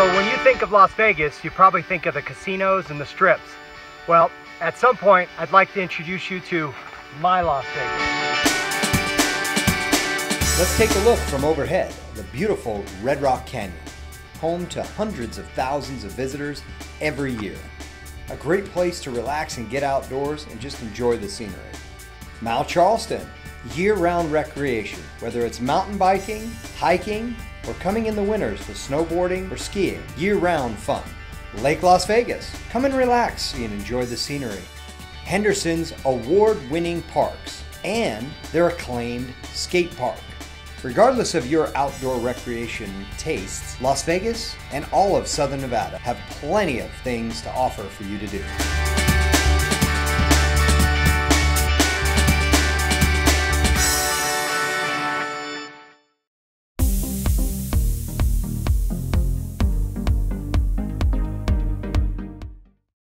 So when you think of Las Vegas, you probably think of the casinos and the strips. Well, at some point, I'd like to introduce you to my Las Vegas. Let's take a look from overhead at the beautiful Red Rock Canyon, home to hundreds of thousands of visitors every year. A great place to relax and get outdoors and just enjoy the scenery. Mount Charleston, year-round recreation, whether it's mountain biking, hiking, or coming in the winters for snowboarding or skiing, year-round fun. Lake Las Vegas, come and relax and enjoy the scenery. Henderson's award-winning parks and their acclaimed skate park. Regardless of your outdoor recreation tastes, Las Vegas and all of Southern Nevada have plenty of things to offer for you to do.